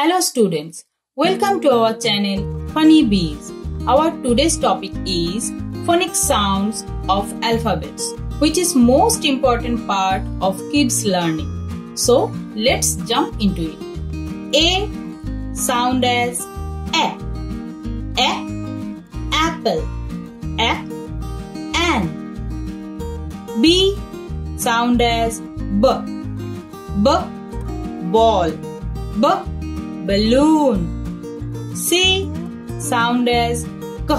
Hello students, welcome to our channel Funny Bees. Our today's topic is phonic sounds of alphabets, which is most important part of kids learning. So let's jump into it. A sound as a apple, a an. B sound as b ball, b balloon. C sound as k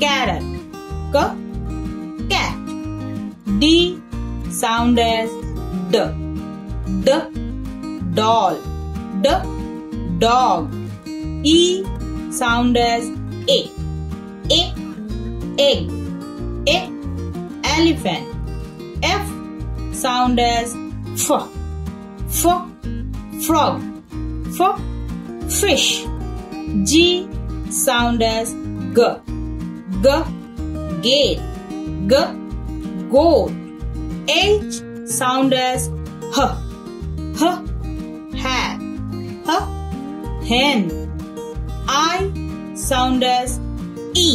carrot, k cat. D sound as d doll, d dog. E sound as a egg, a elephant. F sound as f frog, f fish. G sound as g gate, g goat. H sound as h hat, h hen. I sound as e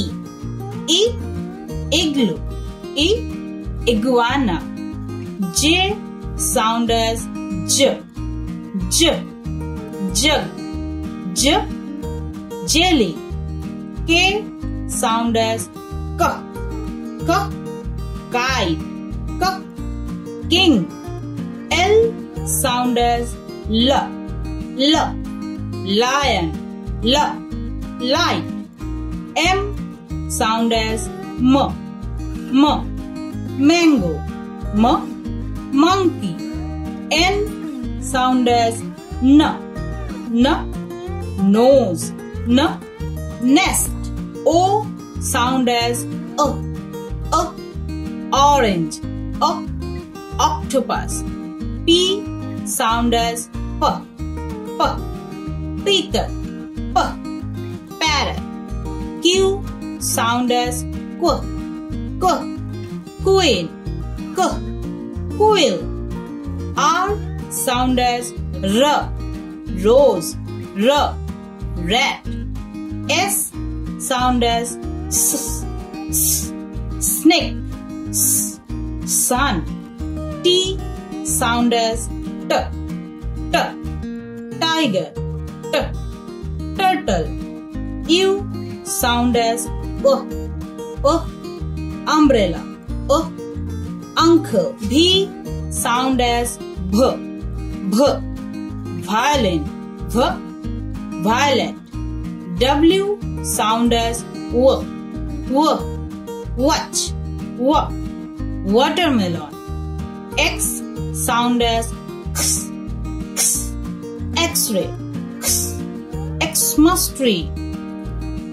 igloo, e iguana. J sound as j jug, j jelly. K sound as k kite, k king. L sound as l lion, l light. M sound as m mango, m monkey. N sound as n nose, n nest. O sound as orange, octopus. P sound as p Peter, p parrot. Q sound as q queen, k quill. R sound as rose, rat. S sound as snake, sun. T sound as t tiger, turtle. U sound as umbrella, uncle. V sound as v violin, v violet. W sound as watch, watermelon. X sound as x-ray, Xmas tree.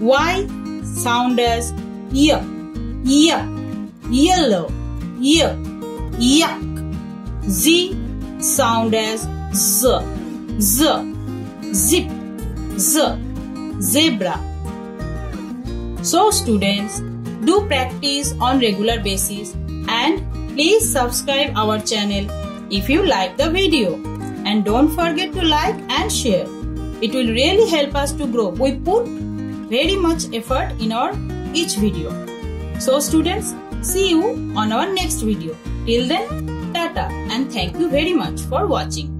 Y sound as yellow, yuck. Z sound as zip, zebra. So students, do practice on regular basis and please subscribe our channel if you like the video, and don't forget to like and share. It will really help us to grow. We put very much effort in our each video. So students, see you on our next video. Till then, tata, and thank you very much for watching.